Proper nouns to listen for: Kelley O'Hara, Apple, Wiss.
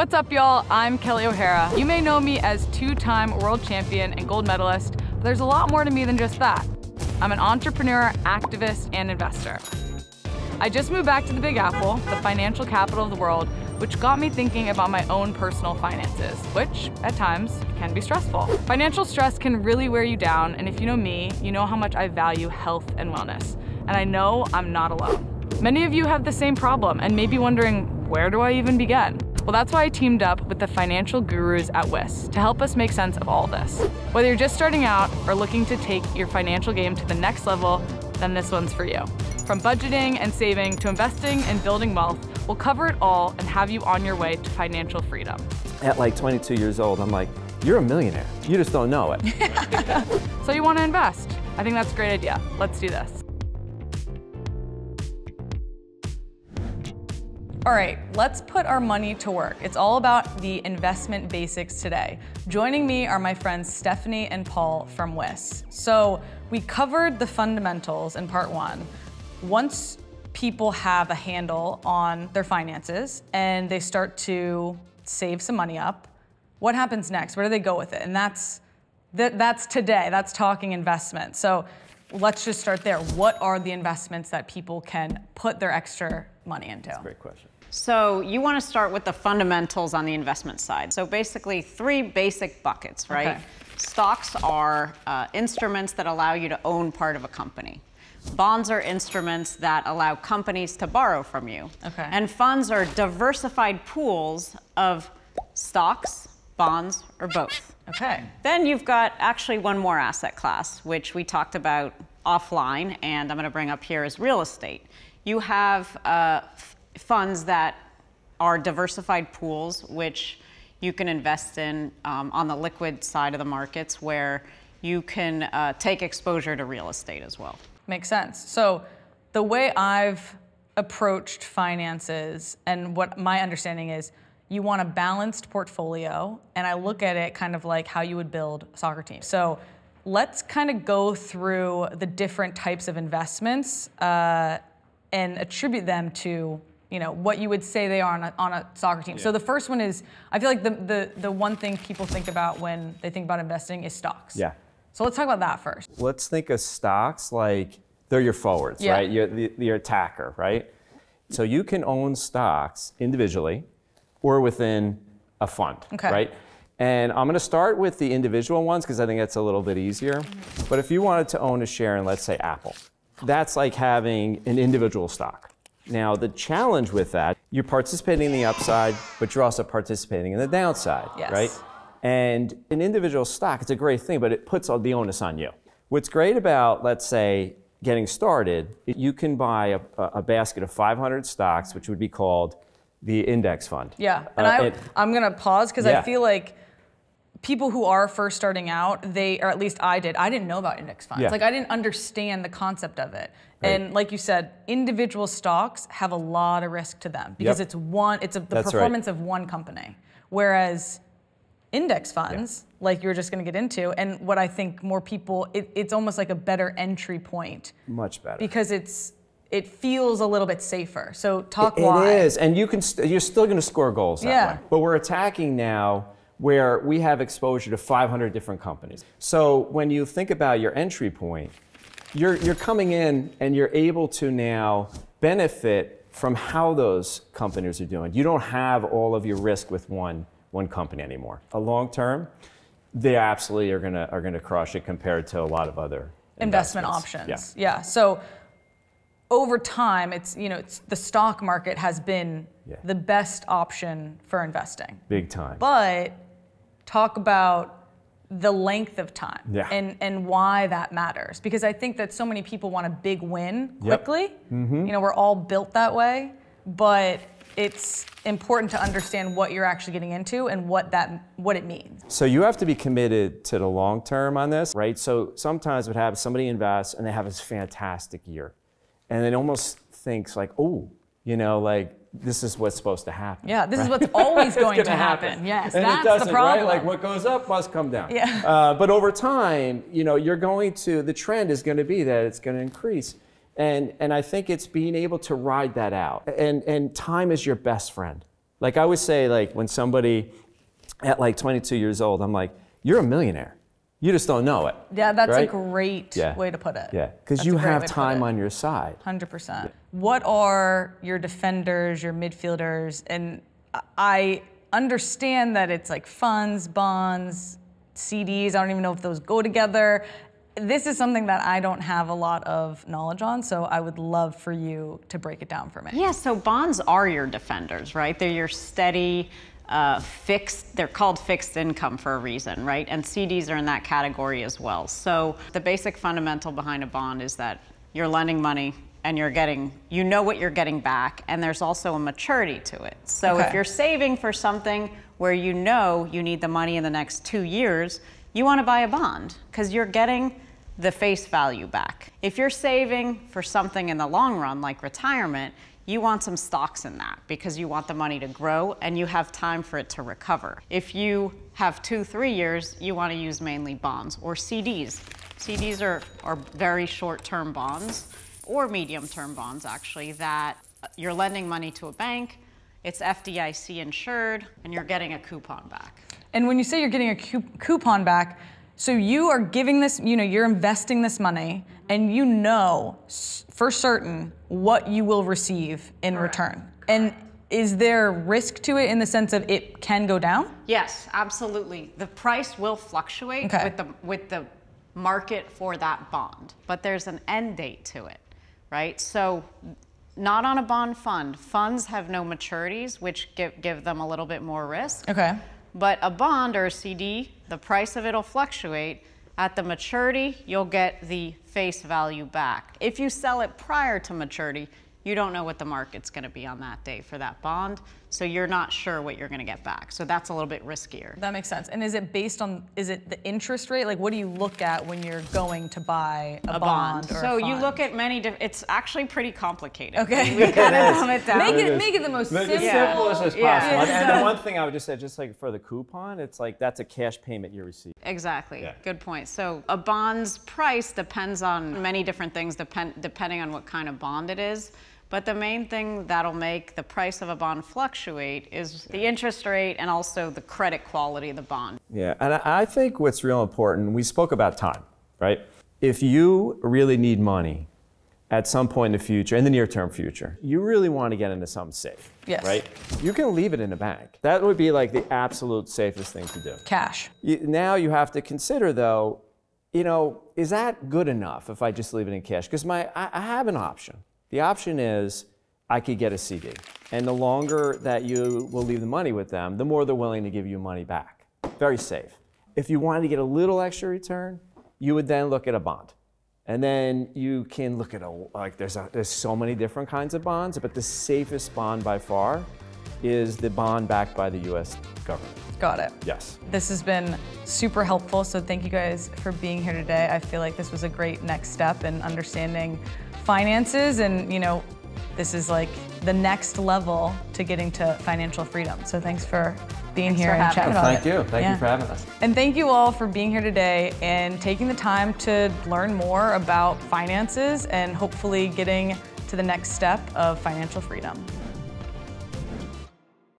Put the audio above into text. What's up, y'all? I'm Kelley O'Hara. You may know me as two-time world champion and gold medalist, but there's a lot more to me than just that. I'm an entrepreneur, activist, and investor. I just moved back to the Big Apple, the financial capital of the world, which got me thinking about my own personal finances, which, at times, can be stressful. Financial stress can really wear you down, and if you know me, you know how much I value health and wellness. And I know I'm not alone. Many of you have the same problem and may be wondering, where do I even begin? Well, that's why I teamed up with the financial gurus at Wiss to help us make sense of all this. Whether you're just starting out or looking to take your financial game to the next level, then this one's for you. From budgeting and saving to investing and building wealth, we'll cover it all and have you on your way to financial freedom. At like 22 years old, I'm like, you're a millionaire. You just don't know it. So you want to invest? I think that's a great idea. Let's do this. All right, let's put our money to work. It's all about the investment basics today. Joining me are my friends Stephanie and Paul from Wiss. So we covered the fundamentals in part one. Once people have a handle on their finances and they start to save some money up, what happens next? Where do they go with it? And that's today, that's talking investment. So let's just start there. What are the investments that people can put their extra money into? That's a great question. So you want to start with the fundamentals on the investment side. So basically three basic buckets, right? Okay. Stocks are instruments that allow you to own part of a company. Bonds are instruments that allow companies to borrow from you. Okay. And funds are diversified pools of stocks, bonds, or both. Okay. Then you've got actually one more asset class, which we talked about offline, and I'm going to bring up here is real estate. You have funds that are diversified pools, which you can invest in on the liquid side of the markets, where you can take exposure to real estate as well. Makes sense. So the way I've approached finances and what my understanding is, you want a balanced portfolio, and I look at it kind of like how you would build a soccer team. So let's kind of go through the different types of investments and attribute them to, you know, what you would say they are on a soccer team. Yeah. So the first one is, I feel like the one thing people think about when they think about investing is stocks. Yeah. So let's talk about that first. Let's think of stocks like they're your forwards, yeah, right? You're your attacker, right? So you can own stocks individually or within a fund, okay, right? And I'm gonna start with the individual ones because I think that's a little bit easier. But if you wanted to own a share in, let's say, Apple, that's like having an individual stock. Now, the challenge with that, you're participating in the upside, but you're also participating in the downside, yes, right? And an individual stock, it's a great thing, but it puts all the onus on you. What's great about, let's say, getting started, you can buy a basket of 500 stocks, which would be called the index fund. Yeah, and I'm gonna pause because, yeah, I feel like people who are first starting out, they, or at least I didn't know about index funds. Yeah. Like, I didn't understand the concept of it. Right. And like you said, individual stocks have a lot of risk to them because, yep, it's the performance, right, of one company. Whereas index funds, yeah, like you were just gonna get into, and what I think more people, it's almost like a better entry point. Much better. Because it feels a little bit safer. So talk why. It is, and you're still gonna score goals that, yeah, way. But we're attacking now where we have exposure to 500 different companies. So when you think about your entry point, you're coming in and you're able to now benefit from how those companies are doing. You don't have all of your risk with one company anymore. A long term, they absolutely are gonna crush it compared to a lot of other investment options. Yeah, yeah. So over time, it's the stock market has been, yeah, the best option for investing. Big time. But talk about the length of time, yeah, and why that matters. Because I think that so many people want a big win quickly. Yep. Mm-hmm. You know, we're all built that way, but it's important to understand what you're actually getting into and what it means. So you have to be committed to the long term on this, right? So sometimes what happens, somebody invests and they have this fantastic year, and it almost thinks like, oh, you know, like, this is what's supposed to happen. Yeah, this, right, is what's always going to happen. Yes, and that's it doesn't, the problem. Right? Like, what goes up must come down. Yeah. But over time, you know, the trend is going to be that it's going to increase. And I think it's being able to ride that out. And time is your best friend. Like I always say, like when somebody at like 22 years old, I'm like, you're a millionaire. You just don't know it. Yeah, that's right? A great way to put it. Yeah, because you have time on your side. 100%. Yeah. What are your defenders, your midfielders? And I understand that it's like funds, bonds, CDs. I don't even know if those go together. This is something that I don't have a lot of knowledge on, so I would love for you to break it down for me. Yeah, so bonds are your defenders, right? They're your steady, fixed, they're called fixed income for a reason, right? And CDs are in that category as well. So the basic fundamental behind a bond is that you're lending money and you're getting, you know what you're getting back, and there's also a maturity to it. So if you're saving for something where you know you need the money in the next 2 years, you want to buy a bond because you're getting the face value back. If you're saving for something in the long run, like retirement, you want some stocks in that because you want the money to grow and you have time for it to recover. If you have 2-3 years, you want to use mainly bonds or CDs. CDs are very short-term bonds or medium-term bonds, actually, that you're lending money to a bank, it's FDIC insured, and you're getting a coupon back. And when you say you're getting a coupon back, so you are giving this, you know, you're investing this money, and you know for certain what you will receive in return. And is there risk to it in the sense of it can go down? Yes, absolutely. The price will fluctuate with the market for that bond, but there's an end date to it, right? So not on a bond fund. Funds have no maturities, which give them a little bit more risk. Okay. But a bond or a CD, the price of it will fluctuate. At the maturity, you'll get the face value back. If you sell it prior to maturity, you don't know what the market's going to be on that day for that bond, so you're not sure what you're going to get back. So that's a little bit riskier. That makes sense. And is it based on, is it the interest rate? Like, what do you look at when you're going to buy a bond or so a fund? You look at many different, it's actually pretty complicated. Okay. We kind of dumb it down. Make it the most simple. As possible. Yeah. And the one thing I would just say, just like for the coupon, it's like that's a cash payment you receive. Exactly. Yeah. Good point. So a bond's price depends on many different things, depending on what kind of bond it is. But the main thing that'll make the price of a bond fluctuate is the interest rate and also the credit quality of the bond. Yeah, and I think what's real important, we spoke about time, right? If you really need money at some point in the future, in the near-term future, you really want to get into something safe, right? You can leave it in a bank. That would be like the absolute safest thing to do. Cash. Now you have to consider, though, you know, is that good enough if I just leave it in cash? Because I have an option. The option is I could get a CD. And the longer that you will leave the money with them, the more they're willing to give you money back. Very safe. If you wanted to get a little extra return, you would then look at a bond. And then you can look at, there's so many different kinds of bonds, but the safest bond by far is the bond backed by the US government. Got it. Yes. This has been super helpful, so thank you guys for being here today. I feel like this was a great next step in understanding finances, and you know, this is like the next level to getting to financial freedom. So thanks for being here and chatting about it. Thank you. Thank you for having us. And thank you all for being here today and taking the time to learn more about finances and hopefully getting to the next step of financial freedom.